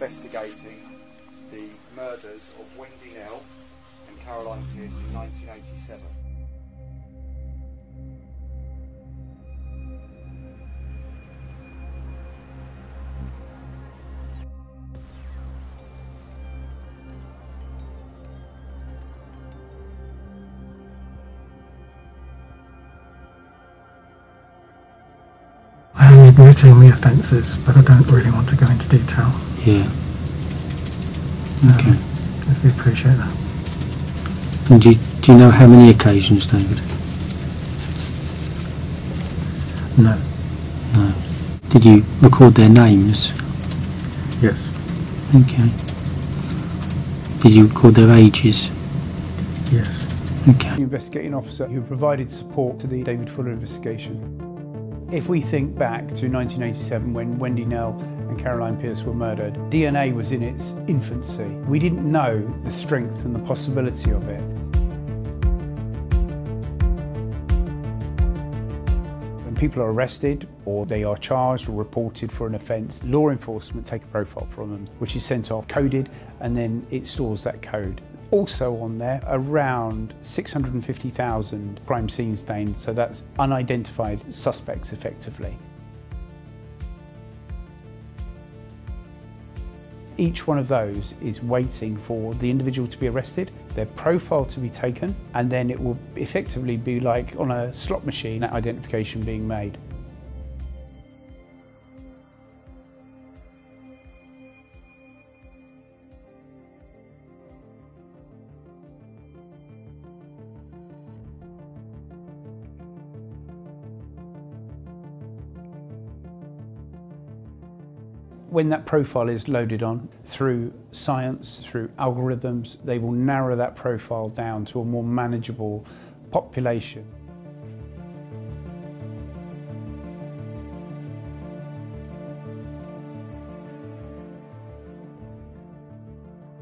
investigating the murders of Wendy Knell and Caroline Pierce in 1987. Admitting the offences, but I don't really want to go into detail. Yeah. Okay. If you appreciate that. And do you know how many occasions, David? No. No. Did you record their names? Yes. Okay. Did you record their ages? Yes. Okay. The investigating officer who provided support to the David Fuller investigation. If we think back to 1987 when Wendy Knell and Caroline Pierce were murdered, DNA was in its infancy. We didn't know the strength and the possibility of it. When people are arrested or they are charged or reported for an offence, law enforcement take a profile from them, which is sent off coded, and then it stores that code. Also on there, around 650,000 crime scenes named, so that's unidentified suspects effectively. Each one of those is waiting for the individual to be arrested, their profile to be taken, and then it will effectively be like on a slot machine, that identification being made. When that profile is loaded on, through science, through algorithms, they will narrow that profile down to a more manageable population.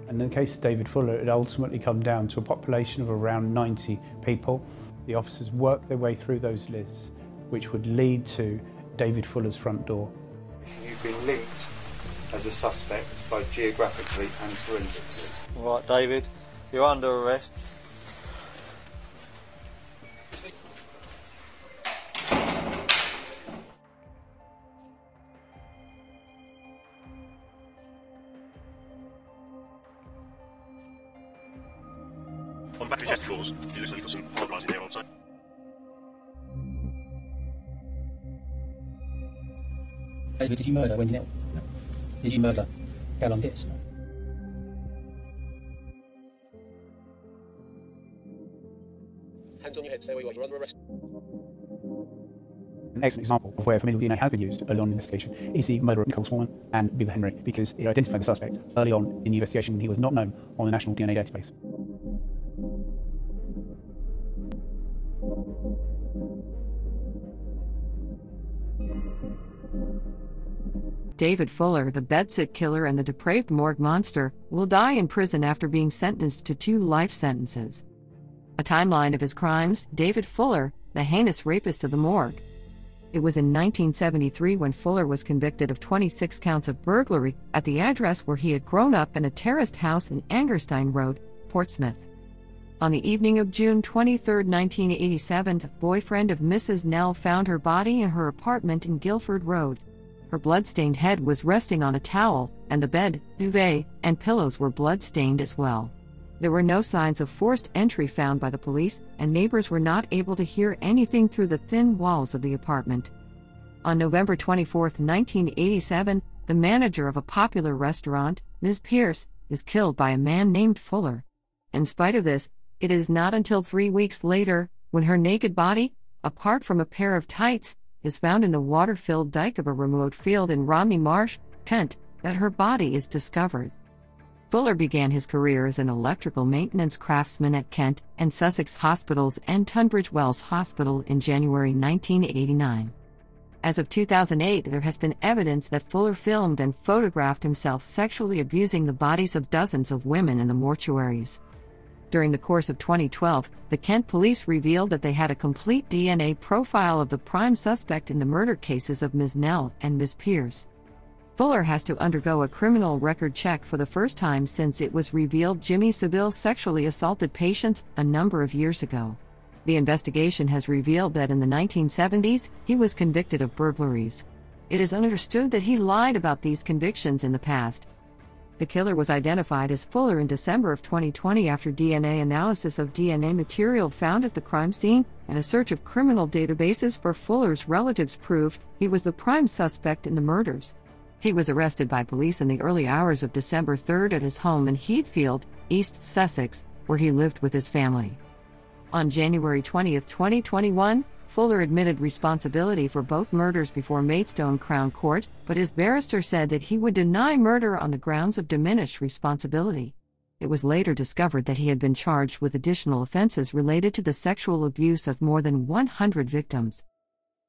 And in the case of David Fuller, it ultimately come down to a population of around 90 people. The officers worked their way through those lists, which would lead to David Fuller's front door. You've been linked as a suspect, both geographically and forensically. Right, David, you're under arrest. On back of his claws, he looks like he's got some hard in there outside. David, did you murder Wendy Knell? No. Did you murder Caroline Pierce? No. Hands on your head, stay where you are, you're under arrest. An excellent example of where familial DNA has been used early on in the investigation is the murder of Nicole Swarman and Beaver Henry, because it identified the suspect early on in the investigation when he was not known on the National DNA Database. David Fuller, the bedsit killer and the depraved morgue monster, will die in prison after being sentenced to 2 life sentences. A timeline of his crimes: David Fuller, the heinous rapist of the morgue. It was in 1973 when Fuller was convicted of 26 counts of burglary at the address where he had grown up, in a terraced house in Angerstein Road, Portsmouth. On the evening of June 23, 1987, a boyfriend of Mrs. Knell found her body in her apartment in Guildford Road. Her bloodstained head was resting on a towel, and the bed, duvet, and pillows were bloodstained as well. There were no signs of forced entry found by the police, and neighbors were not able to hear anything through the thin walls of the apartment. On November 24, 1987, the manager of a popular restaurant, Ms. Pierce, is killed by a man named Fuller. In spite of this, it is not until 3 weeks later, when her naked body, apart from a pair of tights, is found in a water-filled dike of a remote field in Romney Marsh, Kent, that her body is discovered. Fuller began his career as an electrical maintenance craftsman at Kent and Sussex Hospitals and Tunbridge Wells Hospital in January 1989. As of 2008, there has been evidence that Fuller filmed and photographed himself sexually abusing the bodies of dozens of women in the mortuaries. During the course of 2012, the Kent Police revealed that they had a complete DNA profile of the prime suspect in the murder cases of Ms. Knell and Ms. Pierce. Fuller has to undergo a criminal record check for the first time since it was revealed Jimmy Savile sexually assaulted patients a number of years ago. The investigation has revealed that in the 1970s, he was convicted of burglaries. It is understood that he lied about these convictions in the past. The killer was identified as Fuller in December of 2020 after DNA analysis of DNA material found at the crime scene and a search of criminal databases for Fuller's relatives proved he was the prime suspect in the murders. He was arrested by police in the early hours of December 3rd at his home in Heathfield, East Sussex, where he lived with his family. On January 20, 2021, Fuller admitted responsibility for both murders before Maidstone Crown Court, but his barrister said that he would deny murder on the grounds of diminished responsibility. It was later discovered that he had been charged with additional offenses related to the sexual abuse of more than 100 victims.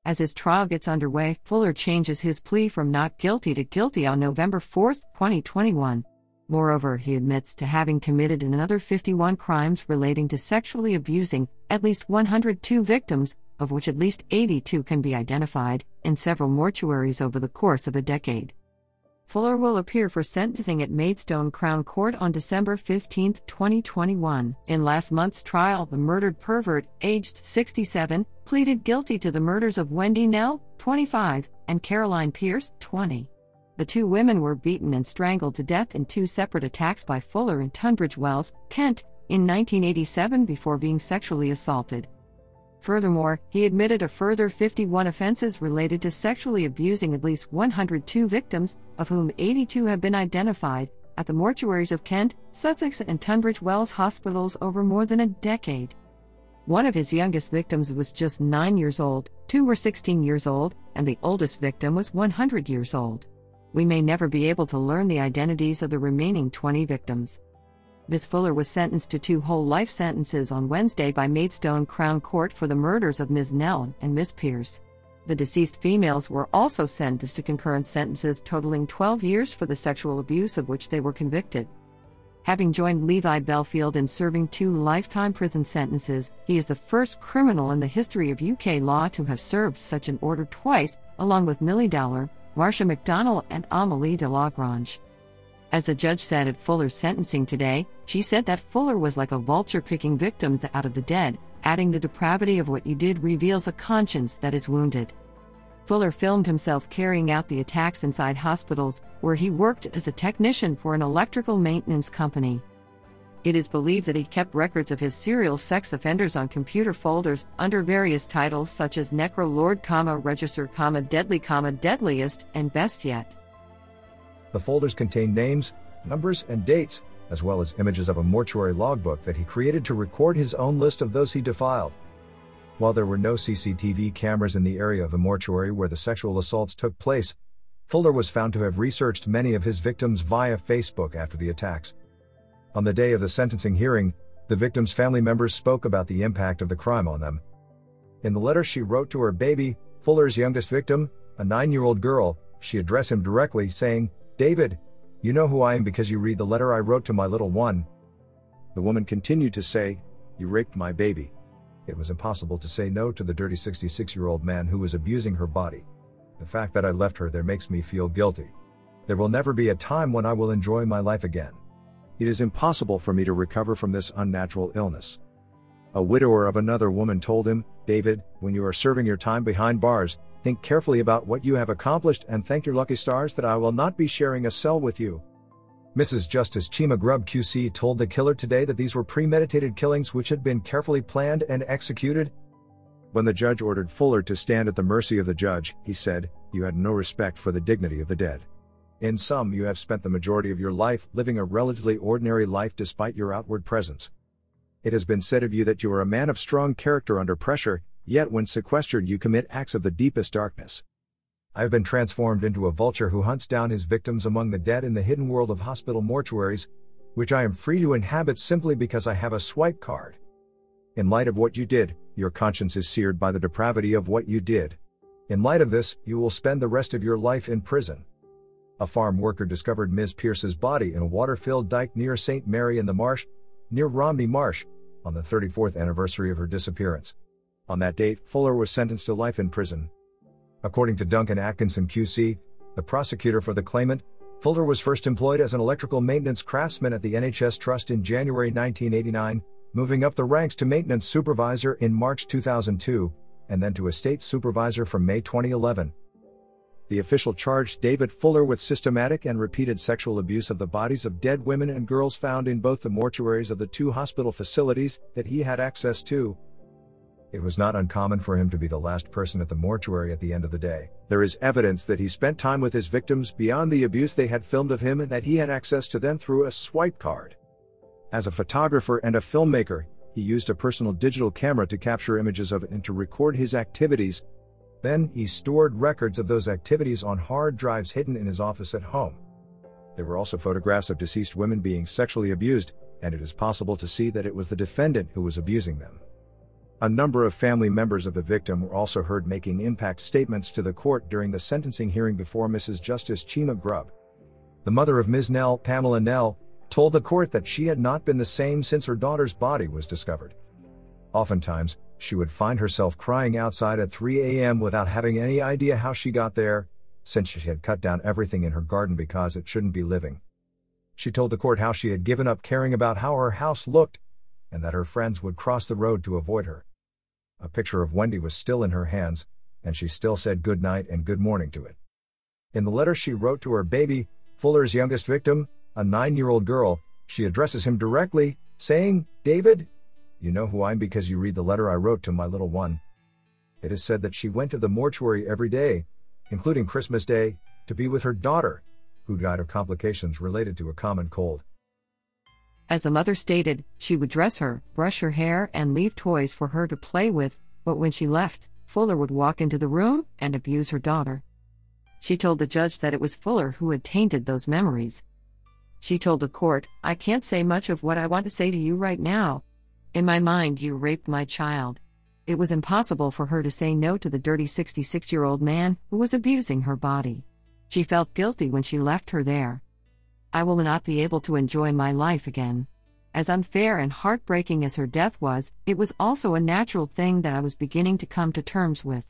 As his trial gets underway, Fuller changes his plea from not guilty to guilty on November 4, 2021. Moreover, he admits to having committed another 51 crimes relating to sexually abusing at least 102 victims, of which at least 82 can be identified, in several mortuaries over the course of a decade. Fuller will appear for sentencing at Maidstone Crown Court on December 15, 2021. In last month's trial, the murdered pervert, aged 67, pleaded guilty to the murders of Wendy Knell, 25, and Caroline Pierce, 20. The two women were beaten and strangled to death in two separate attacks by Fuller in Tunbridge Wells, Kent, in 1987 before being sexually assaulted. Furthermore, he admitted a further 51 offenses related to sexually abusing at least 102 victims, of whom 82 have been identified, at the mortuaries of Kent, Sussex and Tunbridge Wells hospitals over more than a decade. One of his youngest victims was just 9 years old, 2 were 16 years old, and the oldest victim was 100 years old. We may never be able to learn the identities of the remaining 20 victims. Ms. Fuller was sentenced to 2 whole life sentences on Wednesday by Maidstone Crown Court for the murders of Ms. Knell and Ms. Pierce. The deceased females were also sentenced to concurrent sentences totaling 12 years for the sexual abuse of which they were convicted. Having joined Levi Belfield in serving 2 lifetime prison sentences, he is the first criminal in the history of UK law to have served such an order twice, along with Millie Dowler, Marcia McDonald and Amélie de Lagrange. As the judge said at Fuller's sentencing today, she said that Fuller was like a vulture picking victims out of the dead, adding the depravity of what you did reveals a conscience that is wounded. Fuller filmed himself carrying out the attacks inside hospitals, where he worked as a technician for an electrical maintenance company. It is believed that he kept records of his serial sex offenders on computer folders under various titles such as Necrolord, Register, Deadly, Deadliest, and Best Yet. The folders contained names, numbers, and dates, as well as images of a mortuary logbook that he created to record his own list of those he defiled. While there were no CCTV cameras in the area of the mortuary where the sexual assaults took place, Fuller was found to have researched many of his victims via Facebook after the attacks. On the day of the sentencing hearing, the victim's family members spoke about the impact of the crime on them. In the letter she wrote to her baby, Fuller's youngest victim, a 9-year-old girl, she addressed him directly, saying, "David, you know who I am because you read the letter I wrote to my little one." The woman continued to say, "You raped my baby." It was impossible to say no to the dirty 66-year-old man who was abusing her body. "The fact that I left her there makes me feel guilty. There will never be a time when I will enjoy my life again. It is impossible for me to recover from this unnatural illness." A widower of another woman told him, "David, when you are serving your time behind bars, think carefully about what you have accomplished and thank your lucky stars that I will not be sharing a cell with you." Mrs. Justice Cheema-Grubb QC told the killer today that these were premeditated killings which had been carefully planned and executed. When the judge ordered Fuller to stand at the mercy of the judge, he said, "You had no respect for the dignity of the dead. In sum, you have spent the majority of your life living a relatively ordinary life despite your outward presence. It has been said of you that you are a man of strong character under pressure, yet when sequestered you commit acts of the deepest darkness. I have been transformed into a vulture who hunts down his victims among the dead in the hidden world of hospital mortuaries, which I am free to inhabit simply because I have a swipe card. In light of what you did, your conscience is seared by the depravity of what you did. In light of this, you will spend the rest of your life in prison." A farm worker discovered Ms. Pierce's body in a water-filled dyke near St. Mary-in-the-Marsh, near Romney Marsh, on the 34th anniversary of her disappearance. On that date, Fuller was sentenced to life in prison. According to Duncan Atkinson QC, the prosecutor for the claimant, Fuller was first employed as an electrical maintenance craftsman at the NHS Trust in January 1989, moving up the ranks to maintenance supervisor in March 2002, and then to estate supervisor from May 2011. The official charged David Fuller with systematic and repeated sexual abuse of the bodies of dead women and girls found in both the mortuaries of the two hospital facilities that he had access to. It was not uncommon for him to be the last person at the mortuary at the end of the day. There is evidence that he spent time with his victims beyond the abuse they had filmed of him and that he had access to them through a swipe card. As a photographer and a filmmaker, he used a personal digital camera to capture images of it and to record his activities. Then, he stored records of those activities on hard drives hidden in his office at home. There were also photographs of deceased women being sexually abused, and it is possible to see that it was the defendant who was abusing them. A number of family members of the victim were also heard making impact statements to the court during the sentencing hearing before Mrs. Justice Cheema-Grubb. The mother of Ms. Knell, Pamela Knell, told the court that she had not been the same since her daughter's body was discovered. Oftentimes, she would find herself crying outside at 3 a.m. without having any idea how she got there, since she had cut down everything in her garden because it shouldn't be living. She told the court how she had given up caring about how her house looked, and that her friends would cross the road to avoid her. A picture of Wendy was still in her hands, and she still said good night and good morning to it. In the letter she wrote to her baby, Fuller's youngest victim, a 9-year-old girl, she addresses him directly, saying, "David, you know who I am because you read the letter I wrote to my little one." It is said that she went to the mortuary every day, including Christmas Day, to be with her daughter, who died of complications related to a common cold. As the mother stated, she would dress her, brush her hair, and leave toys for her to play with, but when she left, Fuller would walk into the room and abuse her daughter. She told the judge that it was Fuller who had tainted those memories. She told the court, "I can't say much of what I want to say to you right now. In my mind, you raped my child." It was impossible for her to say no to the dirty 66-year-old man who was abusing her body. She felt guilty when she left her there. "I will not be able to enjoy my life again." As unfair and heartbreaking as her death was, it was also a natural thing that I was beginning to come to terms with.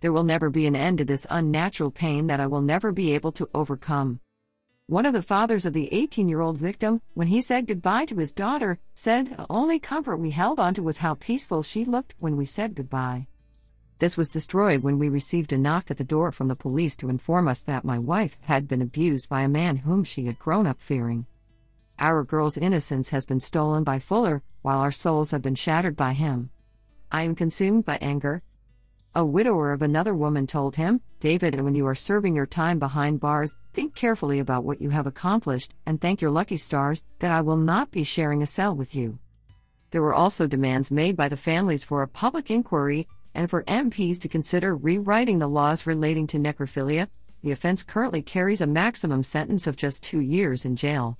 There will never be an end to this unnatural pain that I will never be able to overcome. One of the fathers of the 18-year-old victim, when he said goodbye to his daughter, said the only comfort we held onto was how peaceful she looked when we said goodbye. This was destroyed when we received a knock at the door from the police to inform us that my wife had been abused by a man whom she had grown up fearing. Our girl's innocence has been stolen by Fuller, while our souls have been shattered by him. I am consumed by anger. A widower of another woman told him, "David, when you are serving your time behind bars, think carefully about what you have accomplished, and thank your lucky stars that I will not be sharing a cell with you." There were also demands made by the families for a public inquiry, and for MPs to consider rewriting the laws relating to necrophilia. The offense currently carries a maximum sentence of just 2 years in jail.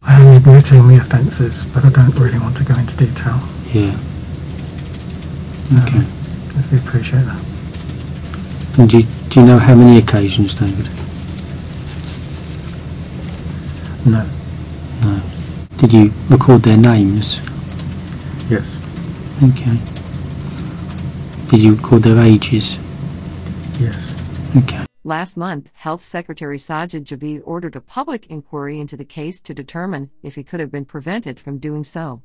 I am admitting the offences, but I don't really want to go into detail. Yeah. Okay. We appreciate that. And do you know how many occasions, David? No. No. Did you record their names? Yes. Okay. Did you record their ages? Yes. Okay. Last month, Health Secretary Sajid Javid ordered a public inquiry into the case to determine if he could have been prevented from doing so.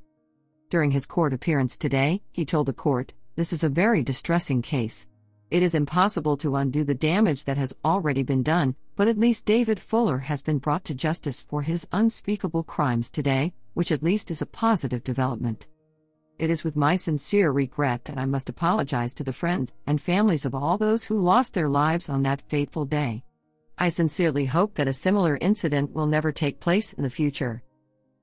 During his court appearance today, he told the court, "This is a very distressing case. It is impossible to undo the damage that has already been done, but at least David Fuller has been brought to justice for his unspeakable crimes today, which at least is a positive development. It is with my sincere regret that I must apologize to the friends and families of all those who lost their lives on that fateful day. I sincerely hope that a similar incident will never take place in the future."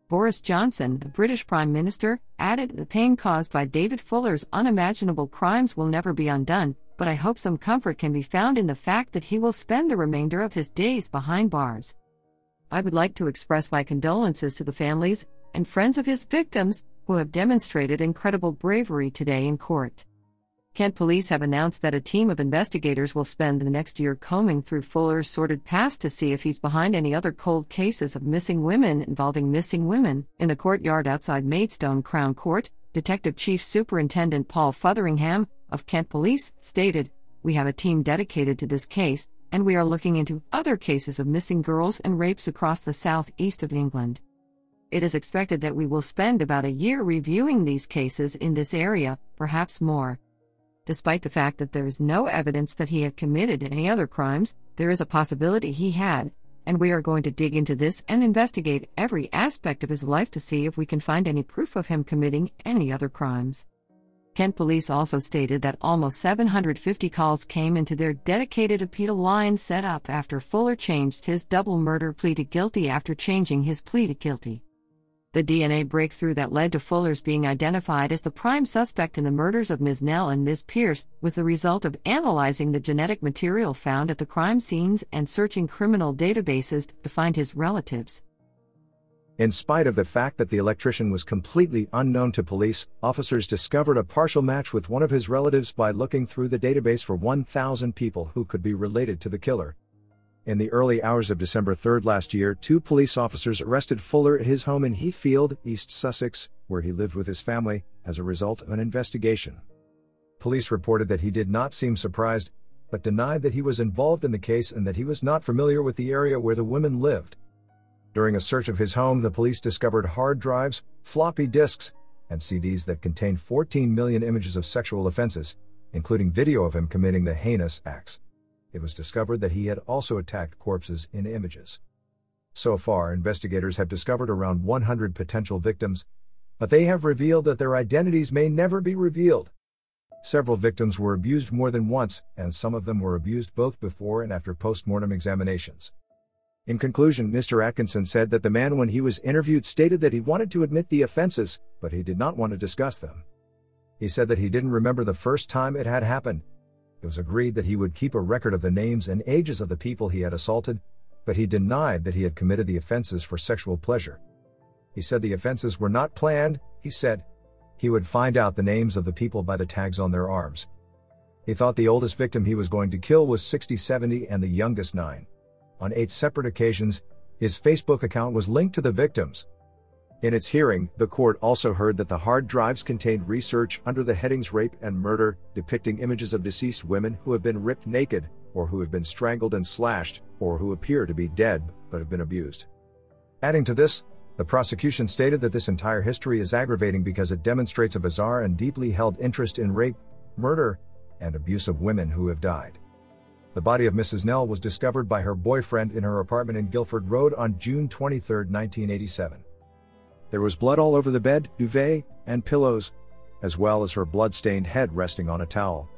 Boris Johnson, the British Prime Minister, added, "The pain caused by David Fuller's unimaginable crimes will never be undone, but I hope some comfort can be found in the fact that he will spend the remainder of his days behind bars. I would like to express my condolences to the families and friends of his victims, who have demonstrated incredible bravery today in court." Kent Police have announced that a team of investigators will spend the next year combing through Fuller's sordid past to see if he's behind any other cold cases of missing women involving missing women. In the courtyard outside Maidstone Crown Court, Detective Chief Superintendent Paul Fotheringham of Kent Police stated, "We have a team dedicated to this case, and we are looking into other cases of missing girls and rapes across the southeast of England. It is expected that we will spend about a year reviewing these cases in this area, perhaps more. Despite the fact that there is no evidence that he had committed any other crimes, there is a possibility he had, and we are going to dig into this and investigate every aspect of his life to see if we can find any proof of him committing any other crimes. Kent Police also stated that almost 750 calls came into their dedicated appeal line set up after Fuller changed his double murder plea to guilty after changing his plea to guilty. The DNA breakthrough that led to Fuller's being identified as the prime suspect in the murders of Ms. Knell and Ms. Pierce was the result of analyzing the genetic material found at the crime scenes and searching criminal databases to find his relatives. In spite of the fact that the electrician was completely unknown to police, officers discovered a partial match with one of his relatives by looking through the database for 1,000 people who could be related to the killer. In the early hours of December 3rd last year, 2 police officers arrested Fuller at his home in Heathfield, East Sussex, where he lived with his family, as a result of an investigation. Police reported that he did not seem surprised, but denied that he was involved in the case and that he was not familiar with the area where the women lived. During a search of his home, the police discovered hard drives, floppy disks, and CDs that contained 14 million images of sexual offenses, including video of him committing the heinous acts. It was discovered that he had also attacked corpses in images. So far, investigators have discovered around 100 potential victims, but they have revealed that their identities may never be revealed. Several victims were abused more than once, and some of them were abused both before and after post-mortem examinations. In conclusion, Mr. Atkinson said that the man, when he was interviewed, stated that he wanted to admit the offenses, but he did not want to discuss them. He said that he didn't remember the first time it had happened. It was agreed that he would keep a record of the names and ages of the people he had assaulted, but he denied that he had committed the offenses for sexual pleasure. He said the offenses were not planned. He said he would find out the names of the people by the tags on their arms. He thought the oldest victim he was going to kill was 60-70 and the youngest 9. On 8 separate occasions, his Facebook account was linked to the victims. In its hearing, the court also heard that the hard drives contained research under the headings rape and murder, depicting images of deceased women who have been ripped naked, or who have been strangled and slashed, or who appear to be dead but have been abused. Adding to this, the prosecution stated that this entire history is aggravating because it demonstrates a bizarre and deeply held interest in rape, murder, and abuse of women who have died. The body of Mrs. Knell was discovered by her boyfriend in her apartment in Guildford Road on June 23, 1987. There was blood all over the bed, duvet, and pillows, as well as her blood-stained head resting on a towel.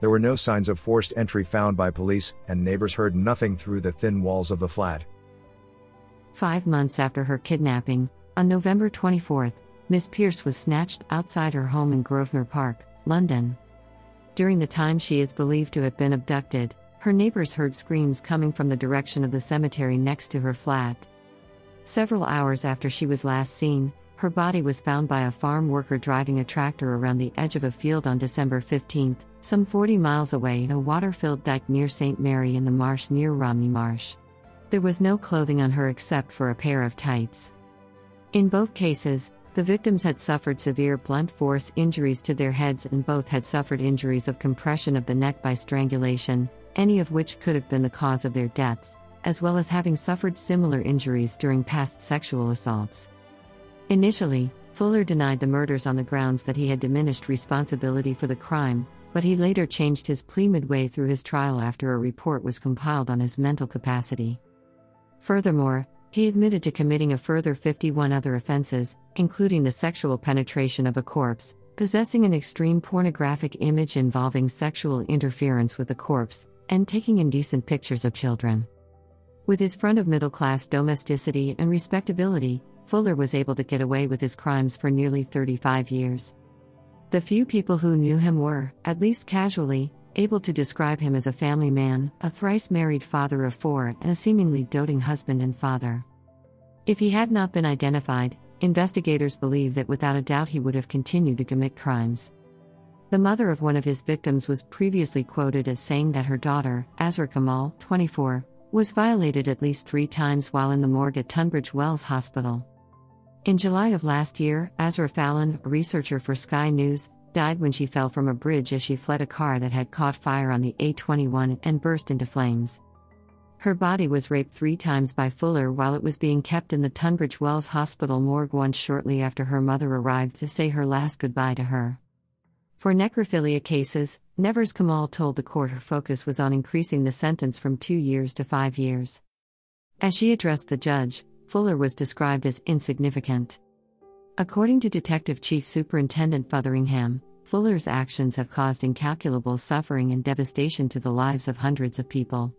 There were no signs of forced entry found by police, and neighbors heard nothing through the thin walls of the flat. 5 months after her kidnapping, on November 24, Miss Pierce was snatched outside her home in Grosvenor Park, London. During the time she is believed to have been abducted, her neighbors heard screams coming from the direction of the cemetery next to her flat. Several hours after she was last seen, her body was found by a farm worker driving a tractor around the edge of a field on December 15, some 40 miles away in a water-filled dyke near St. Mary-in-the-Marsh near Romney Marsh. There was no clothing on her except for a pair of tights. In both cases, the victims had suffered severe blunt force injuries to their heads, and both had suffered injuries of compression of the neck by strangulation, any of which could have been the cause of their deaths, as well as having suffered similar injuries during past sexual assaults. Initially, Fuller denied the murders on the grounds that he had diminished responsibility for the crime, but he later changed his plea midway through his trial after a report was compiled on his mental capacity. Furthermore, he admitted to committing a further 51 other offenses, including the sexual penetration of a corpse, possessing an extreme pornographic image involving sexual interference with the corpse, and taking indecent pictures of children. With his front of middle-class domesticity and respectability, Fuller was able to get away with his crimes for nearly 35 years. The few people who knew him were, at least casually, able to describe him as a family man, a thrice-married father of 4 and a seemingly doting husband and father. If he had not been identified, investigators believe that without a doubt he would have continued to commit crimes. The mother of one of his victims was previously quoted as saying that her daughter, Azra Kamal, 24, was violated at least 3 times while in the morgue at Tunbridge Wells Hospital. In July of last year, Azra Fallon, a researcher for Sky News, died when she fell from a bridge as she fled a car that had caught fire on the A21 and burst into flames. Her body was raped 3 times by Fuller while it was being kept in the Tunbridge Wells Hospital morgue once shortly after her mother arrived to say her last goodbye to her. For necrophilia cases, Azra Kamal told the court her focus was on increasing the sentence from 2 years to 5 years. As she addressed the judge, Fuller was described as insignificant. According to Detective Chief Superintendent Fotheringham, Fuller's actions have caused incalculable suffering and devastation to the lives of hundreds of people.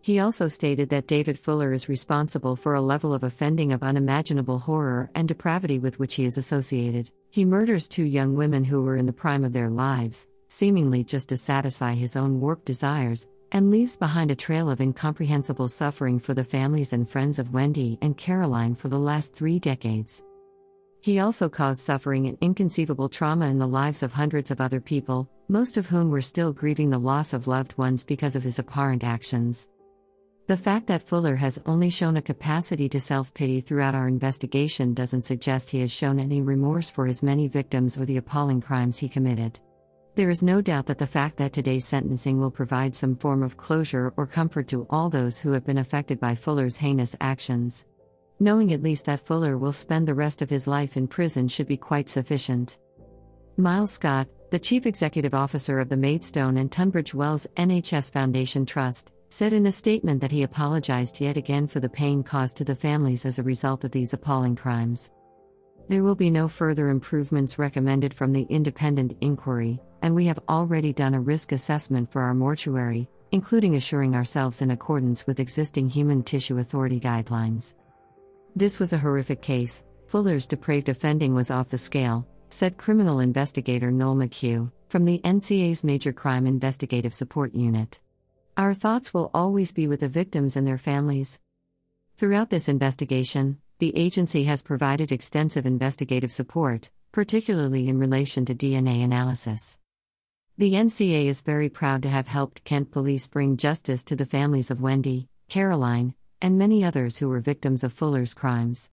He also stated that David Fuller is responsible for a level of offending of unimaginable horror and depravity with which he is associated. He murders 2 young women who were in the prime of their lives, seemingly just to satisfy his own warped desires, and leaves behind a trail of incomprehensible suffering for the families and friends of Wendy and Caroline for the last 3 decades. He also caused suffering and inconceivable trauma in the lives of hundreds of other people, most of whom were still grieving the loss of loved ones because of his abhorrent actions. The fact that Fuller has only shown a capacity to self-pity throughout our investigation doesn't suggest he has shown any remorse for his many victims or the appalling crimes he committed. There is no doubt that the fact that today's sentencing will provide some form of closure or comfort to all those who have been affected by Fuller's heinous actions. Knowing at least that Fuller will spend the rest of his life in prison should be quite sufficient. Miles Scott, the Chief Executive Officer of the Maidstone and Tunbridge Wells NHS Foundation Trust, said in a statement that he apologized yet again for the pain caused to the families as a result of these appalling crimes. There will be no further improvements recommended from the independent inquiry, and we have already done a risk assessment for our mortuary, including assuring ourselves in accordance with existing Human Tissue Authority guidelines. This was a horrific case. Fuller's depraved offending was off the scale, said criminal investigator Noel McHugh, from the NCA's Major Crime Investigative Support Unit. Our thoughts will always be with the victims and their families. Throughout this investigation, the agency has provided extensive investigative support, particularly in relation to DNA analysis. The NCA is very proud to have helped Kent Police bring justice to the families of Wendy, Caroline, and many others who were victims of Fuller's crimes.